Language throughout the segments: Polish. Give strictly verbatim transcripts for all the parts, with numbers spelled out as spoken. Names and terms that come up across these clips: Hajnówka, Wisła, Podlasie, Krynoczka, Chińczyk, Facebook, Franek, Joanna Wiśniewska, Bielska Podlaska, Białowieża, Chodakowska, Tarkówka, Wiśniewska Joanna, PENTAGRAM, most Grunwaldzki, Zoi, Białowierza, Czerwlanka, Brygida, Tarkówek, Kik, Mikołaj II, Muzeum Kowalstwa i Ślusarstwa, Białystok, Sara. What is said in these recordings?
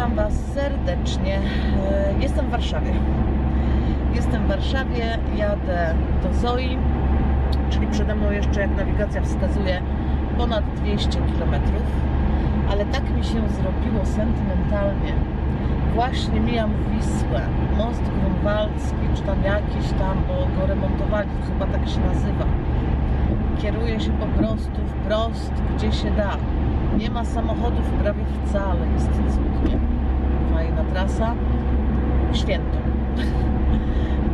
Witam Was serdecznie. Jestem w Warszawie. Jestem w Warszawie, jadę do Zoi, czyli przede mną jeszcze, jak nawigacja wskazuje, ponad dwieście kilometrów. Ale tak mi się zrobiło sentymentalnie. Właśnie mijam Wisłę, most Grunwaldzki, czy tam jakiś tam, bo go remontowali, chyba tak się nazywa. Kieruję się po prostu wprost, gdzie się da. Nie ma samochodów prawie wcale, jest cudnie. Fajna trasa, święto.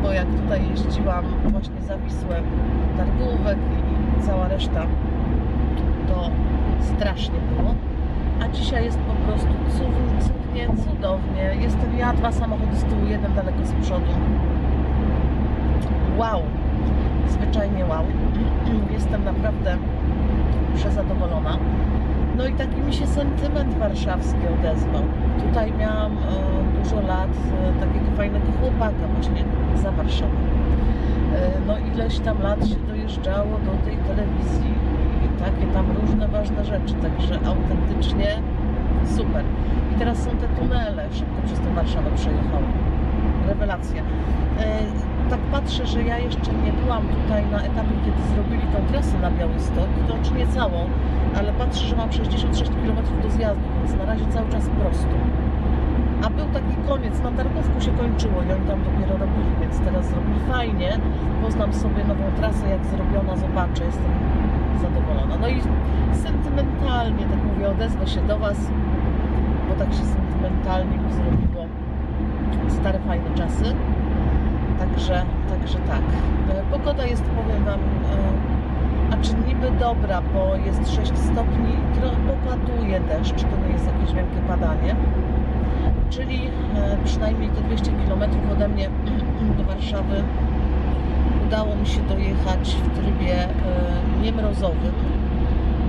Bo jak tutaj jeździłam właśnie za Wisłę, Tarkówek i cała reszta, to strasznie było. A dzisiaj jest po prostu cudnie, cudownie. Jestem ja, dwa samochody z tyłu, jeden daleko z przodu. Wow! Zwyczajnie wow. Jestem naprawdę przezadowolona. No i taki mi się sentyment warszawski odezwał. Tutaj miałam e, dużo lat e, takiego fajnego chłopaka właśnie za Warszawą. E, no ileś tam lat się dojeżdżało do tej telewizji i takie tam różne ważne rzeczy, także autentycznie super. I teraz są te tunele, szybko przez tę Warszawę przejechałam. Rewelacja. E, tak patrzę, że ja jeszcze nie byłam tutaj na etapie, kiedy zrobili tą trasę na Białystok, to czy nie całą, ale patrzę, że mam sześćdziesiąt sześć kilometrów do zjazdu, więc na razie cały czas prosto. A był taki koniec, na Tarkówku się kończyło i oni tam dopiero robili, więc teraz zrobili fajnie. Poznam sobie nową trasę, jak zrobiona, zobaczę, jestem zadowolona. No i sentymentalnie, tak mówię, odezwę się do Was, bo tak się sentymentalnie mi zrobiło. Stare, fajne czasy, także, także tak. Pogoda jest, powiem Wam, a czy niby dobra, bo jest sześć stopni, popaduje deszcz, to nie jest jakieś wielkie padanie, czyli przynajmniej te dwieście kilometrów ode mnie do Warszawy udało mi się dojechać w trybie niemrozowym.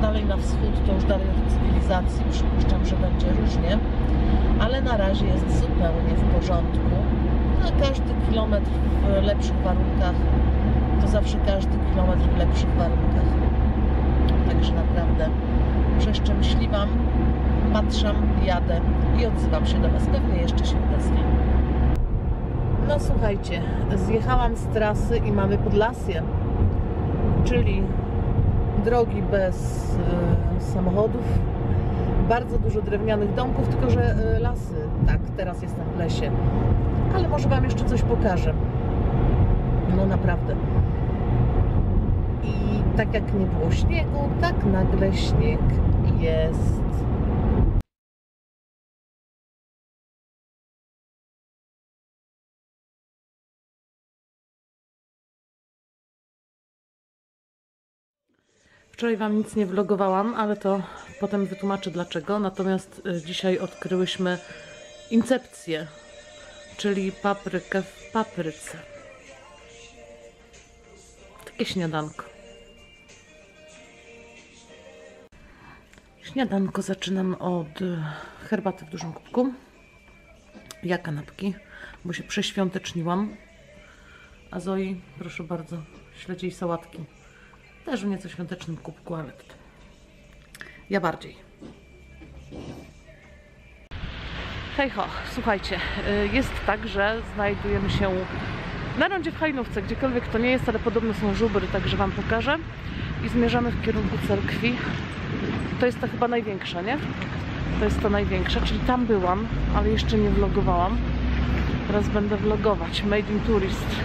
Dalej na wschód to już dalej od cywilizacji, przypuszczam, że będzie różnie, ale na razie jest zupełnie w porządku. No, każdy kilometr w lepszych warunkach to zawsze każdy kilometr w lepszych warunkach. Także naprawdę przeszczęśliwam, patrzam, jadę i odzywam się do Was. Pewnie jeszcze się odezwę. No słuchajcie, zjechałam z trasy i mamy Podlasie, czyli drogi bez e, samochodów, bardzo dużo drewnianych domków, tylko że e, lasy, tak, teraz jestem w lesie, ale może Wam jeszcze coś pokażę, no naprawdę. I tak jak nie było śniegu, tak nagle śnieg jest. Wczoraj Wam nic nie vlogowałam, ale to potem wytłumaczę dlaczego. Natomiast dzisiaj odkryłyśmy incepcję, czyli paprykę w papryce. Takie śniadanko. Śniadanko zaczynam od herbaty w dużym kubku. Ja kanapki, bo się przeświąteczniłam. A Zoi, proszę bardzo, śledzie i sałatki. Też w nieco świątecznym kubku, ale ja bardziej. Hej ho, słuchajcie, jest tak, że znajdujemy się na rondzie w Hajnówce, gdziekolwiek to nie jest, ale podobno są żubry, także Wam pokażę. I zmierzamy w kierunku cerkwi. To jest ta chyba największa, nie? To jest ta największa, czyli tam byłam, ale jeszcze nie vlogowałam. Teraz będę vlogować. Made in Tourist.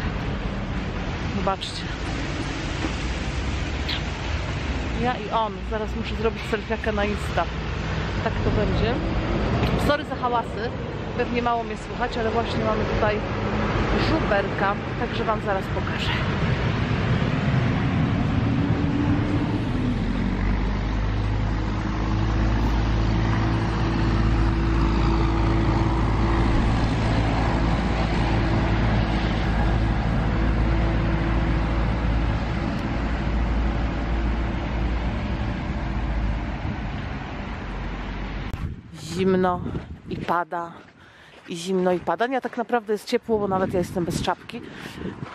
Zobaczcie. Ja i on. Zaraz muszę zrobić selfiaka na Insta. Tak to będzie. Sorry za hałasy. Pewnie mało mnie słychać, ale właśnie mamy tutaj żuberka. Także Wam zaraz pokażę. Zimno i pada, i zimno i pada. Nie, tak naprawdę jest ciepło, bo nawet ja jestem bez czapki.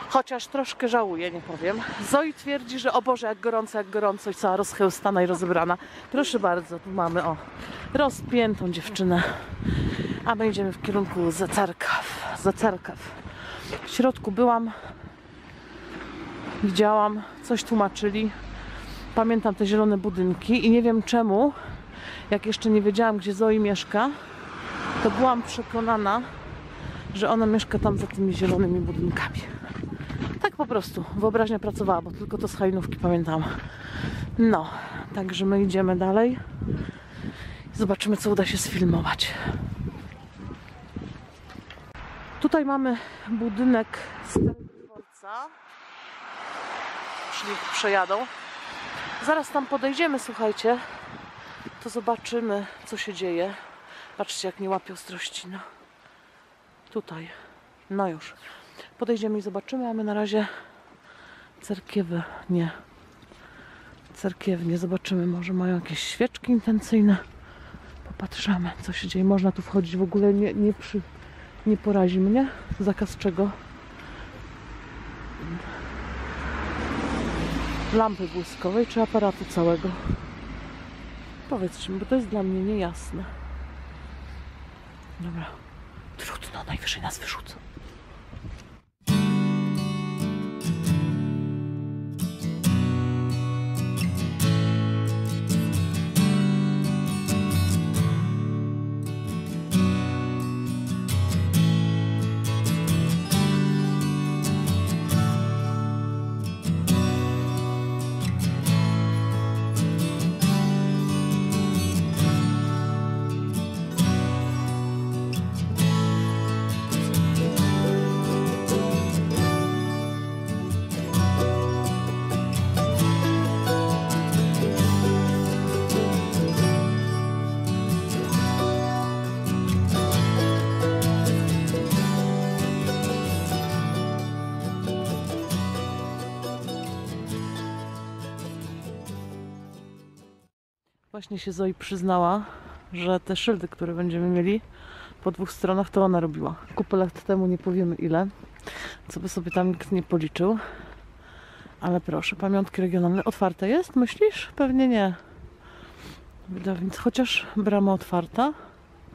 Chociaż troszkę żałuję, nie powiem. Zoi twierdzi, że o Boże, jak gorąco, jak gorąco i cała rozchełstana i rozebrana. Proszę bardzo, tu mamy, o, rozpiętą dziewczynę. a my idziemy w kierunku Zacarkaw. Zacarkaw. W środku byłam, widziałam, coś tłumaczyli. Pamiętam te zielone budynki i nie wiem czemu, jak jeszcze nie wiedziałam, gdzie Zoi mieszka, to byłam przekonana, że ona mieszka tam za tymi zielonymi budynkami. Tak po prostu, wyobraźnia pracowała, bo tylko to z Hajnówki pamiętam. No, także my idziemy dalej. Zobaczymy, co uda się sfilmować. Tutaj mamy budynek dworca. Czyli przejadą. Zaraz tam podejdziemy, słuchajcie. To zobaczymy, co się dzieje. Patrzcie, jak nie łapie ostrości. No. Tutaj. No już. Podejdziemy i zobaczymy, a my na razie cerkiewy. Nie. Cerkiewnie. Zobaczymy, może mają jakieś świeczki intencyjne. Patrzamy, co się dzieje. Można tu wchodzić w ogóle, nie, nie, przy, nie porazi mnie. Zakaz czego? Lampy błyskowej czy aparatu całego? Powiedzcie mi, bo to jest dla mnie niejasne. Dobra. Trudno, najwyżej nas wyrzucą. Właśnie się Zoi przyznała, że te szyldy, które będziemy mieli po dwóch stronach, to ona robiła. Kupę lat temu, nie powiemy ile, co by sobie tam nikt nie policzył. Ale proszę, pamiątki regionalne. Otwarte jest, myślisz? Pewnie nie. Wydawnictwo, chociaż brama otwarta.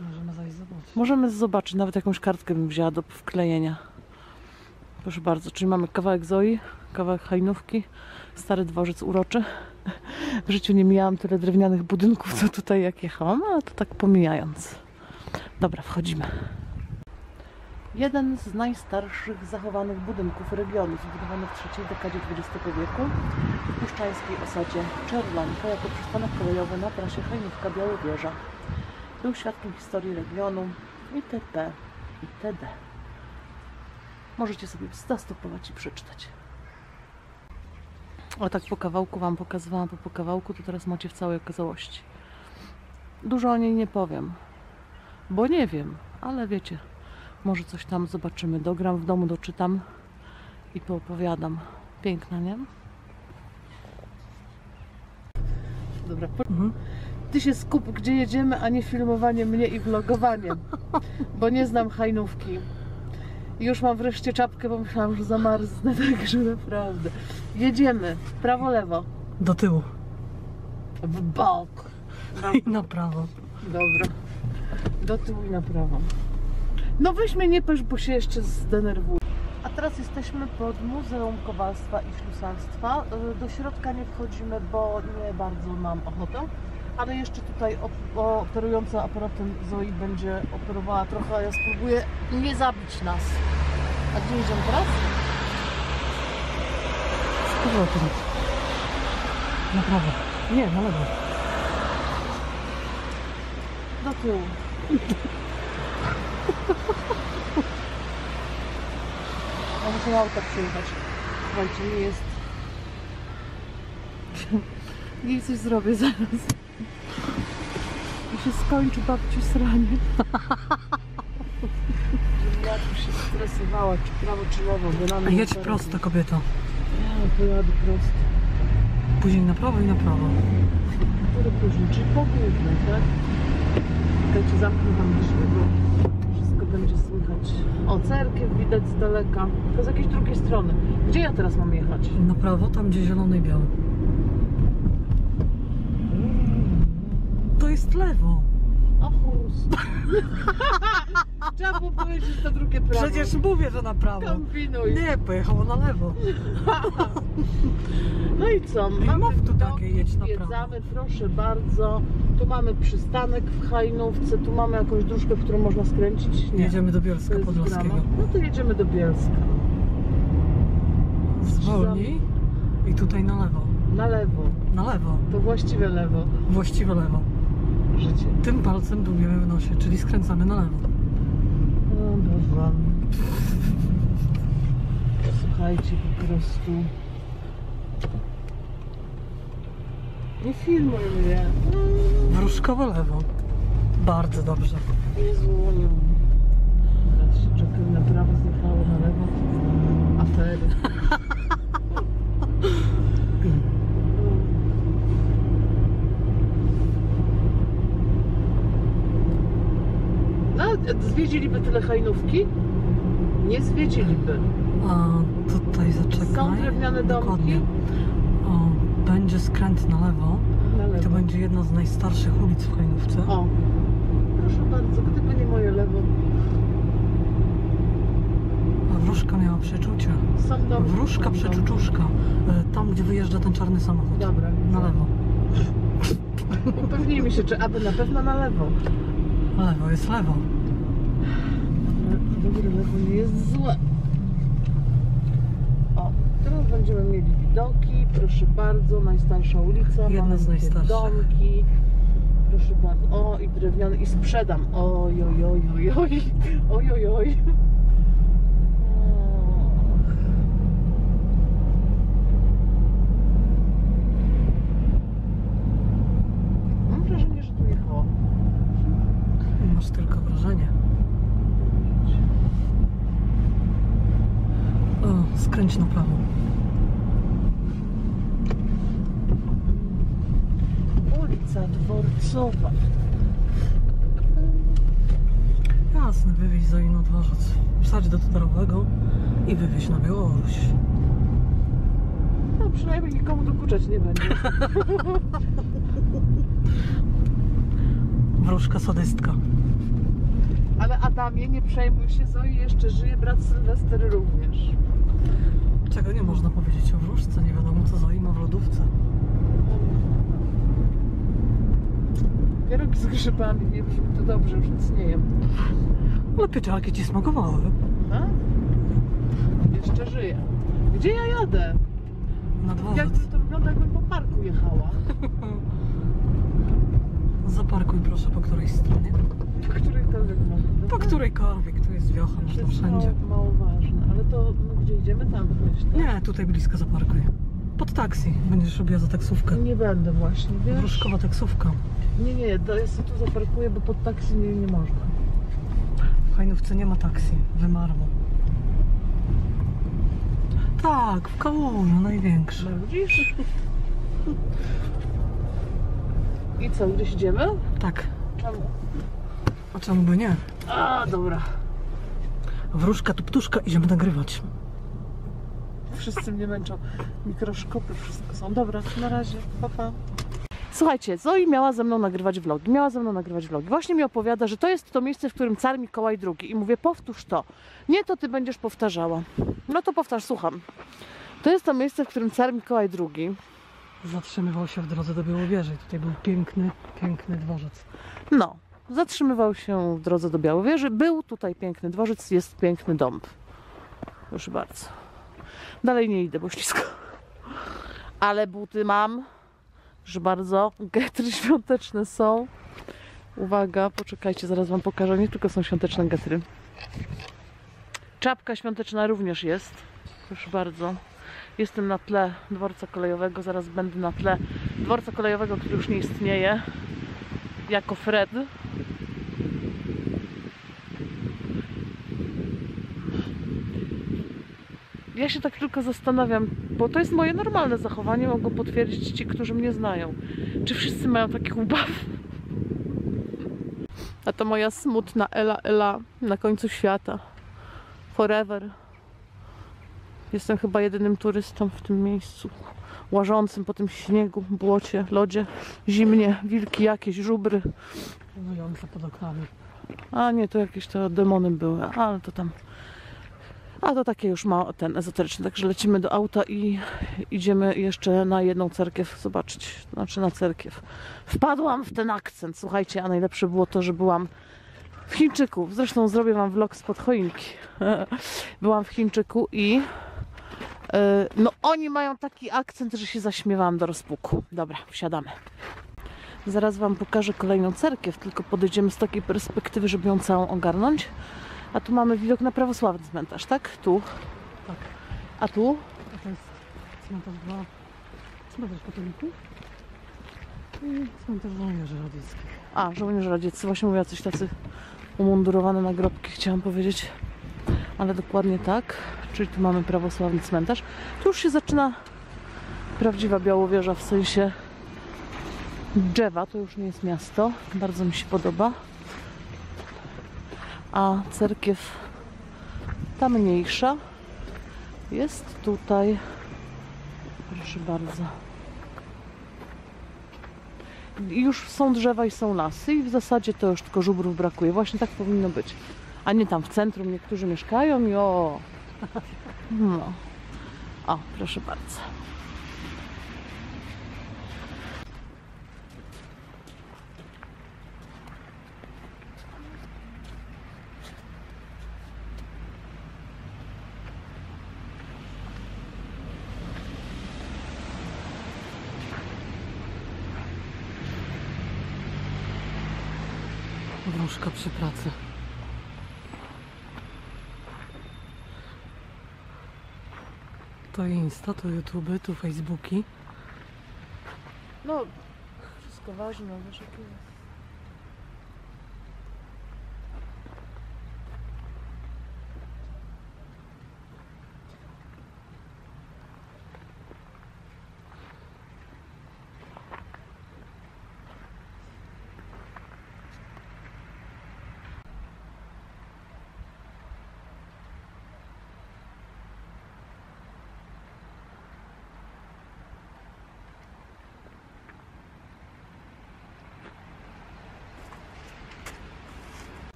Możemy zajść zobaczyć. Możemy zobaczyć, nawet jakąś kartkę bym wzięła do wklejenia. Proszę bardzo, czyli mamy kawałek Zoi, kawałek Hajnówki, stary dworzec uroczy. W życiu nie mijałam tyle drewnianych budynków, co tutaj jak jechałam, ale to tak pomijając. Dobra, wchodzimy. Jeden z najstarszych zachowanych budynków regionu, zbudowany w trzeciej dekadzie dwudziestego wieku w puszczańskiej osadzie Czerwlanka jako przystanek kolejowy na trasie Hajnówka Białowierza. Był świadkiem historii regionu itp. itd. Możecie sobie zastopować i przeczytać. O tak po kawałku wam pokazywałam, bo po kawałku to teraz macie w całej okazałości. Dużo o niej nie powiem, bo nie wiem, ale wiecie, może coś tam zobaczymy. Dogram w domu, doczytam i poopowiadam. Piękna, nie? Dobra, mhm. Ty się skup, gdzie jedziemy, a nie filmowanie mnie i vlogowanie, bo nie znam Hajnówki. I już mam wreszcie czapkę, bo myślałam, że zamarznę, także naprawdę. Jedziemy. W prawo, lewo. Do tyłu. W bok. I na prawo. Dobra. Do tyłu i na prawo. No weź mnie nie pesz, bo się jeszcze zdenerwuję. A teraz jesteśmy pod Muzeum Kowalstwa i Ślusarstwa. Do środka nie wchodzimy, bo nie bardzo mam ochotę. Ale jeszcze tutaj operująca aparatem Zoi będzie operowała trochę, a ja spróbuję nie zabić nas. A gdzie idziemy teraz? Z powrotem. Na prawo. Nie, na lewo. Do tyłu. A muszę auta przyjechać. Słuchajcie, nie jest... Jej coś zrobię zaraz. I się skończy babciu sranie. Żebym ja tu się stresowała, czy prawo, czy lewo. Bo jedź prosto, kobieto. Ja pojadę prosto. Później na prawo i na prawo. Które później, czyli po główne, tak? Czekajcie, zamknę wam drzwi, bo wszystko będzie słychać. O, cerkiew widać z daleka. Tylko z jakiejś drugiej strony. Gdzie ja teraz mam jechać? Na prawo, tam gdzie zielony i biały. Jest lewo. A, Ochus. Trzeba było powiedzieć, że to drugie prawo. Przecież mówię, że na prawo. Kombinuj. Nie, pojechało na lewo. No i co? Mamy mów tu takie, jedź na prawo. Proszę bardzo. Tu mamy przystanek w Hajnówce. Tu mamy jakąś dróżkę, w którą można skręcić. Nie. Jedziemy do Bielska Podlaskiego. No to jedziemy do Bielska. Zwolnij i tutaj na lewo. Na lewo. Na lewo. To właściwe lewo. Właściwe lewo. Życie. Tym palcem dłubiemy w nosie, czyli skręcamy na lewo. No dobra. Słuchajcie, po prostu. Nie filmuj mnie. Wróżkowo lewo. Bardzo dobrze. Nie złonią. Teraz się czekam na prawo, zjechało na lewo. Afery. Zwiedziliby tyle Hajnówki? Nie zwiedziliby. A tutaj zaczekaj. Są drewniane domki. Dokładnie. O, będzie skręt na lewo. Na lewo. I to będzie jedna z najstarszych ulic w Hajnówce. O, proszę bardzo, gdyby nie moje lewo. A wróżka miała przeczucia. Są domki. Wróżka, przeczuczuszka. Tam, gdzie wyjeżdża ten czarny samochód. Dobra. Na lewo. Upewnijmy się, czy aby na pewno na lewo. Na lewo jest lewo. Dobre lewo nie jest złe. O, teraz będziemy mieli widoki. Proszę bardzo, najstarsza ulica. Jedna z najstarszych. Domki. Proszę bardzo. O, i drewniany. I sprzedam. Oj, oj, oj, oj, oj. Oj, oj, oj. Mam wrażenie, że tu jechało. Masz tylko wrażenie. Skręć na prawo. Ulica Dworcowa. Jasne, wywieź Zoi na dworzec. Wsadź do totorowego i wywieź na Białoruś. No przynajmniej nikomu dokuczać nie będzie. Wróżka sadystka. Ale Adamie, nie przejmuj się, Zoi jeszcze żyje, brat Sylwester również. Czego nie można powiedzieć o wróżce, nie wiadomo co Zoi ma w lodówce. Pierogi z grzybami, nie brzmi to dobrze, już nic nie jem. Ale pieczarki ci smakowały. A? Jeszcze żyję. Gdzie ja jadę? Na dworzec. Jakby to wygląda, jakbym po parku jechała. Zaparkuj proszę po której stronie. Po którejkolwiek może. Po którejkolwiek, tu jest wiocha, można to wszędzie. Mało, mało ważne, ale to no, gdzie idziemy tam myślę? Nie, tutaj blisko zaparkuj. Pod taksi, będziesz robiła za taksówkę. Nie będę właśnie, wiesz? Wróżkowa taksówka. Nie, nie, to ja sobie tu zaparkuję, bo pod taksi nie, nie można. W Hajnówce nie ma taksi, wymarło. Tak, w Kałużu największe. No, widzisz? I co, gdzieś idziemy? Tak. Czemu? A czemu by nie? A, dobra. Wróżka tu ptuszka, idziemy nagrywać. Wszyscy mnie męczą. Mikroskopy, wszystko są. Dobra, na razie. Pa, pa. Słuchajcie, Zoi miała ze mną nagrywać vlogi. Miała ze mną nagrywać vlogi. Właśnie mi opowiada, że to jest to miejsce, w którym car Mikołaj drugi. I mówię, powtórz to. Nie, to ty będziesz powtarzała. No to powtarz, słucham. To jest to miejsce, w którym car Mikołaj drugi zatrzymywał się w drodze do Białowieży. Tutaj był piękny, piękny dworzec. No. Zatrzymywał się w drodze do Białowieży. Był tutaj piękny dworzec, jest piękny dom. Proszę bardzo. Dalej nie idę, bo ślisko. Ale buty mam. Proszę bardzo. Getry świąteczne są. Uwaga, poczekajcie, zaraz wam pokażę. Nie tylko są świąteczne getry. Czapka świąteczna również jest. Proszę bardzo. Jestem na tle dworca kolejowego. Zaraz będę na tle dworca kolejowego, który już nie istnieje. Jako Fred. Ja się tak tylko zastanawiam, bo to jest moje normalne zachowanie, mogą potwierdzić ci, którzy mnie znają. Czy wszyscy mają takich ubaw? A to moja smutna Ela Ela na końcu świata. Forever. Jestem chyba jedynym turystą w tym miejscu, łażącym po tym śniegu, błocie, lodzie, zimnie, wilki jakieś, żubry. Płynujące pod oknami. A nie, to jakieś to demony były, ale to tam... A to takie już ma ten ezoteryczny, także lecimy do auta i idziemy jeszcze na jedną cerkiew zobaczyć, znaczy na cerkiew. Wpadłam w ten akcent, słuchajcie, a najlepsze było to, że byłam w Chińczyku. Zresztą zrobię wam vlog spod choinki. Byłam w Chińczyku i yy, no oni mają taki akcent, że się zaśmiewałam do rozpuku. Dobra, wsiadamy. Zaraz wam pokażę kolejną cerkiew, tylko podejdziemy z takiej perspektywy, żeby ją całą ogarnąć. A tu mamy widok na prawosławny cmentarz, tak? Tu? Tak. A tu? A to jest cmentarz dla cmentarz katolików i cmentarz żołnierzy radzieckich. A, żołnierze radzieccy. Właśnie mówią coś tacy umundurowane nagrobki, chciałam powiedzieć. Ale dokładnie tak. Czyli tu mamy prawosławny cmentarz. Tu już się zaczyna prawdziwa Białowieża, w sensie drzewa. To już nie jest miasto. Bardzo mi się podoba. A cerkiew ta mniejsza jest tutaj, proszę bardzo. I już są drzewa i są lasy i w zasadzie to już tylko żubrów brakuje. Właśnie tak powinno być. A nie tam w centrum niektórzy mieszkają i o... No. O, proszę bardzo. Wróżka przy pracy. To Insta, to YouTube, to Facebooki. No, wszystko ważne, wiesz jak jest.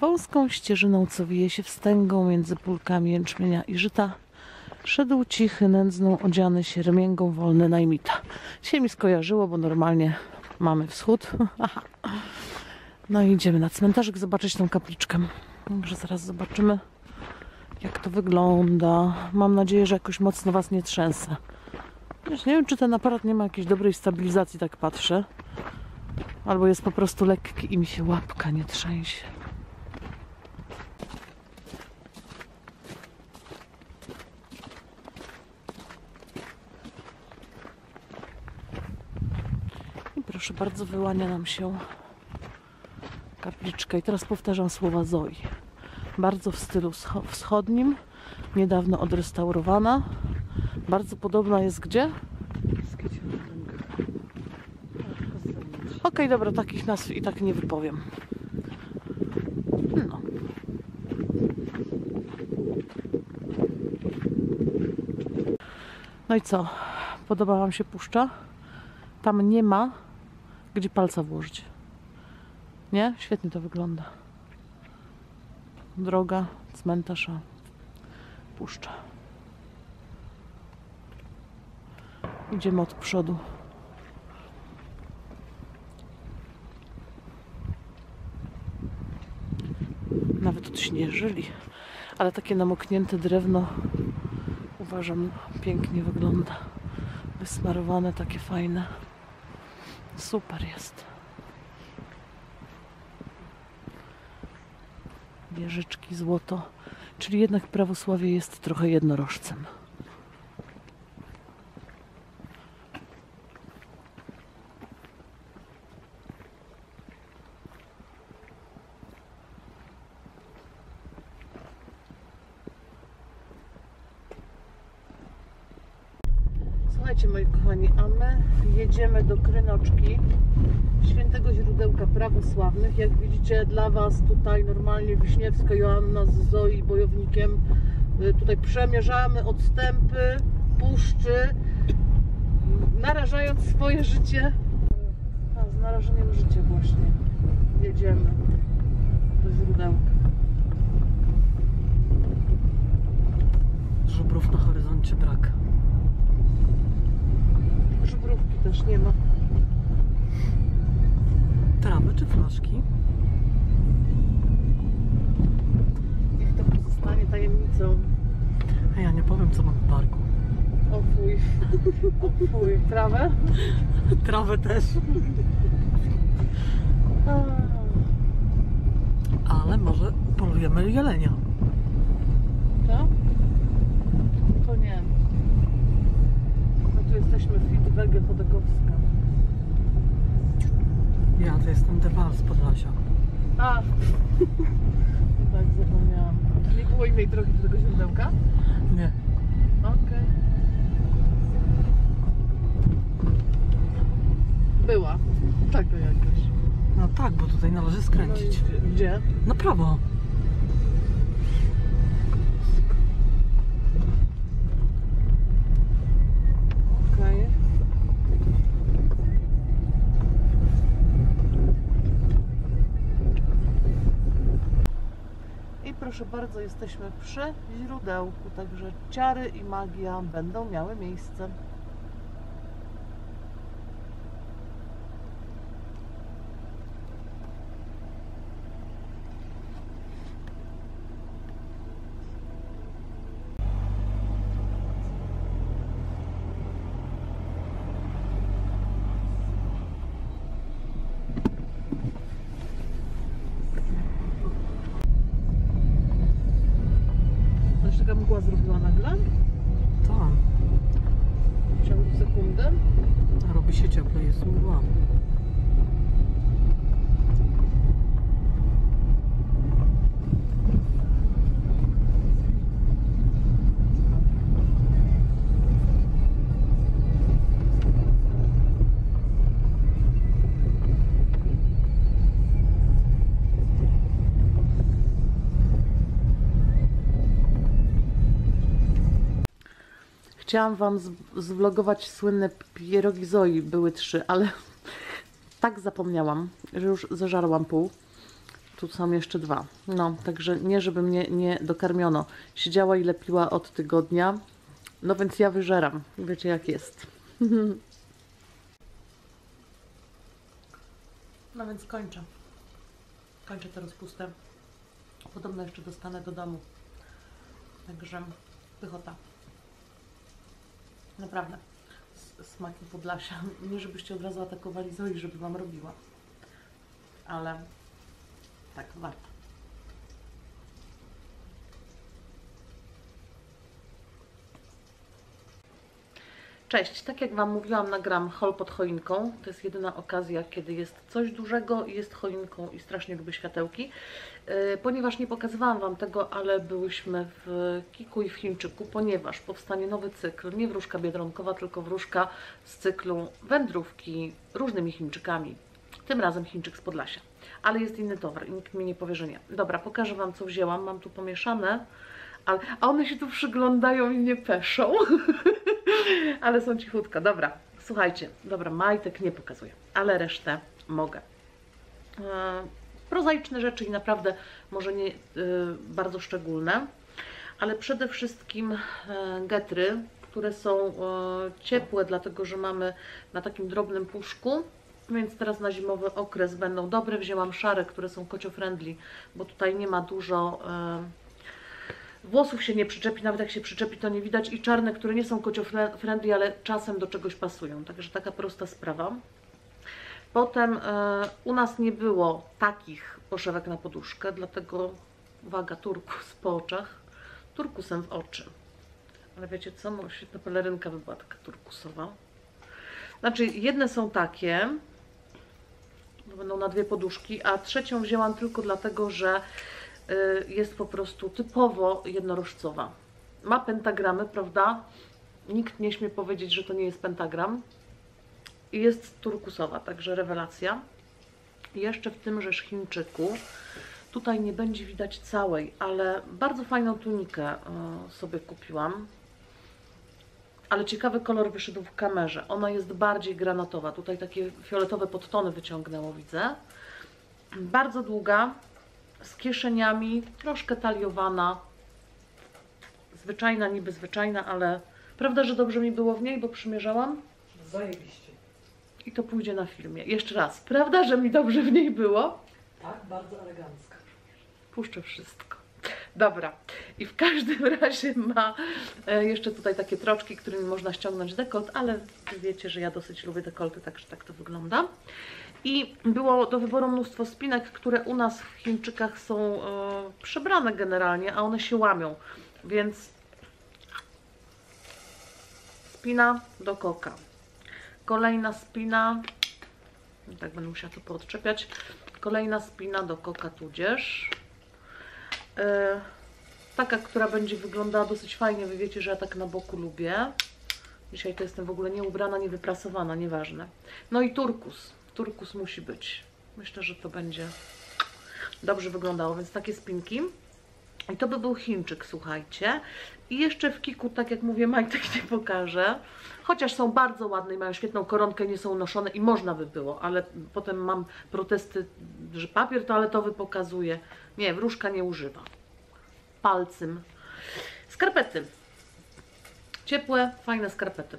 Wąską ścieżyną, co wije się wstęgą między pulkami jęczmienia i żyta, szedł cichy, nędzną, odziany siermięgą wolny najmita. Się mi skojarzyło, bo normalnie mamy wschód. No i idziemy na cmentarzyk zobaczyć tą kapliczkę. Także zaraz zobaczymy, jak to wygląda. Mam nadzieję, że jakoś mocno was nie trzęsę. Wiesz, nie wiem, czy ten aparat nie ma jakiejś dobrej stabilizacji, tak patrzę. Albo jest po prostu lekki i mi się łapka nie trzęsie. Proszę bardzo, wyłania nam się kapliczka. I teraz powtarzam słowa Zoi. Bardzo w stylu wschodnim, niedawno odrestaurowana. Bardzo podobna jest gdzie? Okej, okay, dobra, takich nazw i tak nie wypowiem. No. No i co? Podoba wam się puszcza? Tam nie ma gdzie palca włożyć. Nie? Świetnie to wygląda. Droga, cmentarz, puszcza. Idziemy od przodu. Nawet odśnieżyli, ale takie namoknięte drewno, uważam, pięknie wygląda. Wysmarowane, takie fajne. Super jest. Wieżyczki, złoto. Czyli jednak prawosławie jest trochę jednorożcem. Słuchajcie, moi kochani, a my jedziemy do Krynoczki, świętego źródełka prawosławnych. Jak widzicie, dla was tutaj normalnie Wiśniewska Joanna z Zoi bojownikiem tutaj przemierzamy odstępy, puszczy, narażając swoje życie. A, z narażeniem życia właśnie jedziemy do źródełka. Żubrów na horyzoncie brak. Żubrówki też nie ma. Tramy czy flaszki? Niech to pozostanie tajemnicą. Hej, ja nie powiem, co mam w parku. O fuj. O fuj. Trawę? Trawę też. Ale może polujemy jelenia. Tak? To nie. No tu jesteśmy w fit Wege Chodakowska. Ja to jestem Dewal z Podlasia. A! Tak, zapomniałam. Nie było imię drogi do tego źródełka? Nie. Okej. Okay. Była. Tak to jakoś. No tak, bo tutaj należy skręcić. No gdzie? Na prawo. Proszę bardzo, jesteśmy przy źródełku, także ciary i magia będą miały miejsce. Mgła zrobiła nagle? Tak. W ciągu sekundy? Robi się cieplej, jest mgła. Chciałam wam zwlogować słynne pierogi Zoi, były trzy, ale tak zapomniałam, że już zażarłam pół. Tu są jeszcze dwa. No, także nie, żeby mnie nie dokarmiono. Siedziała i lepiła od tygodnia, no więc ja wyżeram. Wiecie jak jest. No więc kończę. Kończę tę rozpustę. Podobno jeszcze dostanę do domu. Także pychota. Naprawdę, z smakiem Podlasia. Nie żebyście od razu atakowali Zoi, żeby wam robiła. Ale tak, warto. Cześć, tak jak wam mówiłam, nagram haul pod choinką. To jest jedyna okazja, kiedy jest coś dużego i jest choinką i strasznie lubię światełki. Ponieważ nie pokazywałam wam tego, ale byłyśmy w Kiku i w Chińczyku, ponieważ powstanie nowy cykl, nie wróżka biedronkowa, tylko wróżka z cyklu wędrówki różnymi Chińczykami. Tym razem Chińczyk z Podlasia. Ale jest inny towar i nikt mi nie powie, że nie. Dobra, pokażę wam, co wzięłam. Mam tu pomieszane, ale... a one się tu przyglądają i nie peszą. Ale są cichutko. Dobra, słuchajcie. Dobra, majtek nie pokazuję, ale resztę mogę. Yy, prozaiczne rzeczy i naprawdę może nie yy, bardzo szczególne, ale przede wszystkim yy, getry, które są yy, ciepłe, dlatego że mamy na takim drobnym puszku, więc teraz na zimowy okres będą dobre. Wzięłam szare, które są kocio-friendly, bo tutaj nie ma dużo... Yy, włosów się nie przyczepi, nawet jak się przyczepi, to nie widać. I czarne, które nie są kocio-friendly, ale czasem do czegoś pasują. Także taka prosta sprawa. Potem y, u nas nie było takich poszewek na poduszkę, dlatego uwaga, turkus po oczach, turkusem w oczy. Ale wiecie co? No, świetna pelerynka by była taka turkusowa. Znaczy, jedne są takie, to będą na dwie poduszki, a trzecią wzięłam tylko dlatego, że jest po prostu typowo jednorożcowa. Ma pentagramy, prawda? Nikt nie śmie powiedzieć, że to nie jest pentagram. I jest turkusowa, także rewelacja. I jeszcze w tymże Chińczyku. Tutaj nie będzie widać całej, ale bardzo fajną tunikę sobie kupiłam. Ale ciekawy kolor wyszedł w kamerze. Ona jest bardziej granatowa. Tutaj takie fioletowe podtony wyciągnęło, widzę. Bardzo długa, z kieszeniami, troszkę taliowana. Zwyczajna, niby zwyczajna, ale prawda, że dobrze mi było w niej, bo przymierzałam? Zajebiście. I to pójdzie na filmie. Jeszcze raz. Prawda, że mi dobrze w niej było? Tak, bardzo elegancka. Puszczę wszystko. Dobra. I w każdym razie ma jeszcze tutaj takie troczki, którymi można ściągnąć dekolt, ale wiecie, że ja dosyć lubię dekolty, także tak to wygląda. I było do wyboru mnóstwo spinek, które u nas w Chińczykach są przebrane generalnie, a one się łamią. Więc spina do koka. Kolejna spina, tak będę musiała to poodczepiać. Kolejna spina do koka tudzież. Yy, taka, która będzie wyglądała dosyć fajnie. Wy wiecie, że ja tak na boku lubię. Dzisiaj to jestem w ogóle nie ubrana, nie wyprasowana, nieważne. No i turkus. Turkus musi być. Myślę, że to będzie dobrze wyglądało, więc takie spinki. I to by był Chińczyk, słuchajcie. I jeszcze w Kiku, tak jak mówię, majtek nie pokażę. Chociaż są bardzo ładne i mają świetną koronkę, nie są noszone i można by było, ale potem mam protesty, że papier toaletowy pokazuje. Nie, wróżka nie używa. Palcem. Skarpety. Ciepłe, fajne skarpety.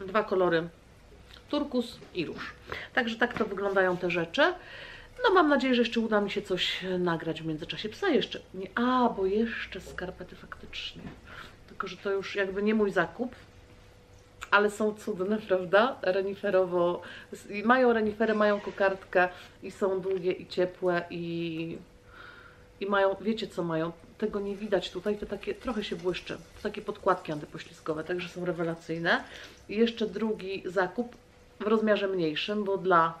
Dwa kolory. Turkus i róż. Także tak to wyglądają te rzeczy. No mam nadzieję, że jeszcze uda mi się coś nagrać w międzyczasie. Psa jeszcze nie... A, bo jeszcze skarpety faktycznie. Tylko, że to już jakby nie mój zakup. Ale są cudne, prawda? Reniferowo... I mają renifery, mają kokardkę i są długie i ciepłe i... I mają... Wiecie co mają? Tego nie widać tutaj. To takie... Trochę się błyszczy. To takie podkładki antypoślizgowe, także są rewelacyjne. I jeszcze drugi zakup w rozmiarze mniejszym, bo dla...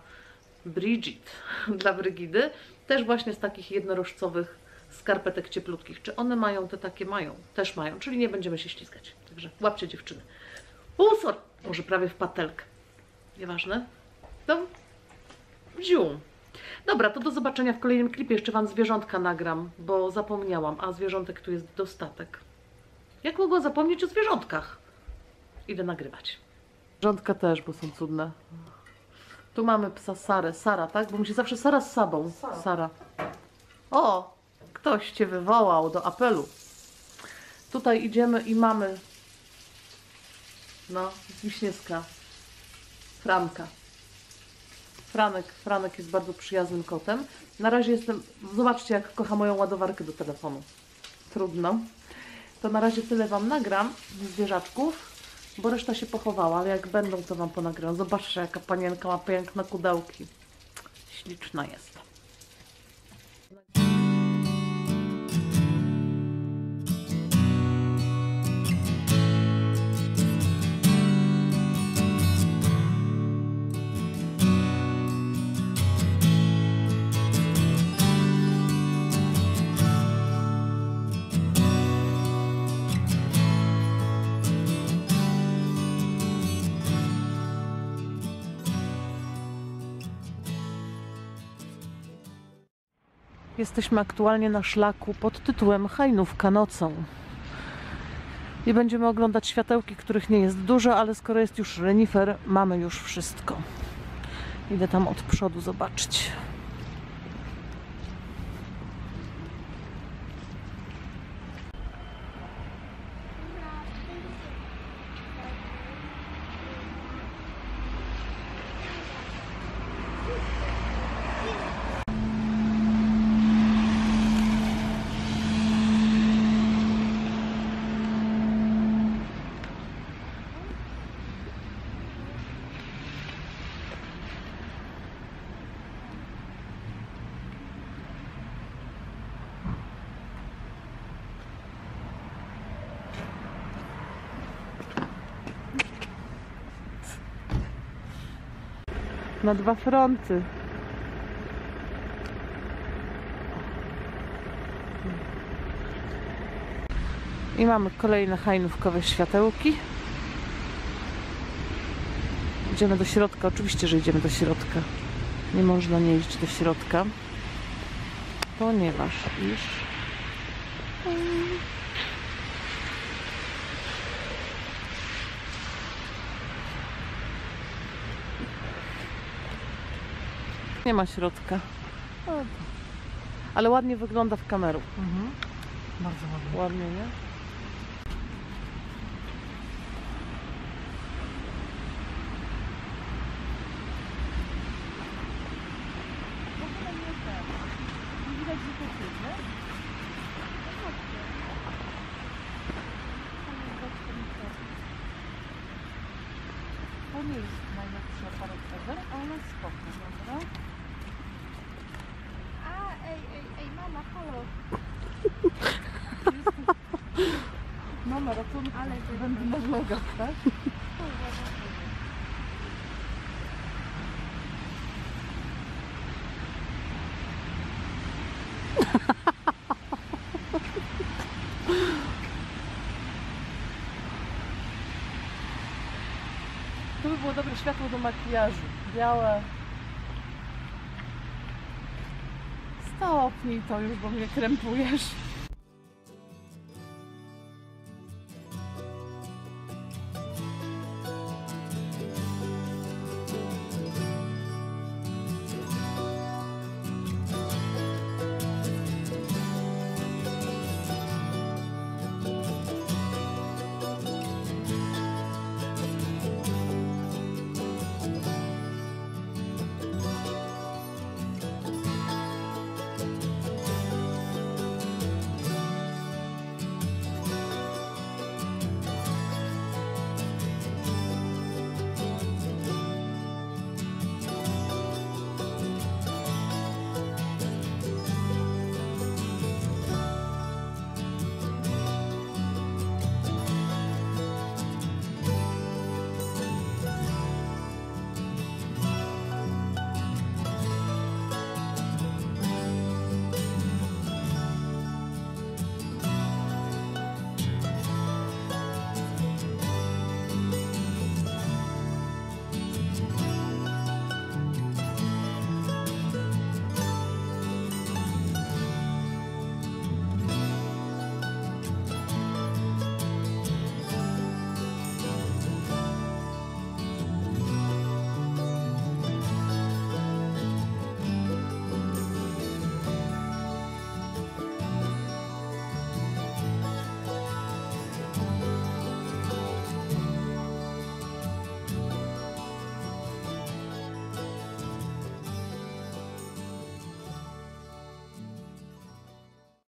Brygid, dla Brygidy, też właśnie z takich jednorożcowych skarpetek cieplutkich. Czy one mają te takie? Mają, też mają, czyli nie będziemy się ściskać. Także łapcie dziewczyny. Usor! Może prawie w patelkę. Nieważne. No, zium. Dobra, to do zobaczenia w kolejnym klipie. Jeszcze Wam zwierzątka nagram, bo zapomniałam, a zwierzątek tu jest dostatek. Jak mogłam zapomnieć o zwierzątkach? Idę nagrywać. Zwierzątka też, bo są cudne. Tu mamy psa Sarę. Sara, tak? Bo mi się zawsze Sara z sobą. Sara. O! Ktoś Cię wywołał do apelu. Tutaj idziemy i mamy... No, Wiśniewska. Franka. Franek. Franek jest bardzo przyjaznym kotem. Na razie jestem... Zobaczcie, jak kocha moją ładowarkę do telefonu. Trudno. To na razie tyle Wam nagram zwierzaczków. Bo reszta się pochowała, ale jak będą, to Wam ponagram. Zobaczcie, jaka panienka ma piękne kudełki. Śliczna jest. Jesteśmy aktualnie na szlaku pod tytułem Hajnówka nocą. I będziemy oglądać światełki, których nie jest dużo, ale skoro jest już renifer, mamy już wszystko. Idę tam od przodu zobaczyć. Na dwa fronty. I mamy kolejne hajnówkowe światełki. Idziemy do środka. Oczywiście, że idziemy do środka. Nie można nie iść do środka. ponieważ iż nie ma środka, ale ładnie wygląda w kamerę. Mhm. Bardzo ładnie. Ładnie, nie? To by było dobre światło do makijażu. Białe. Stopnij to już, bo mnie krępujesz.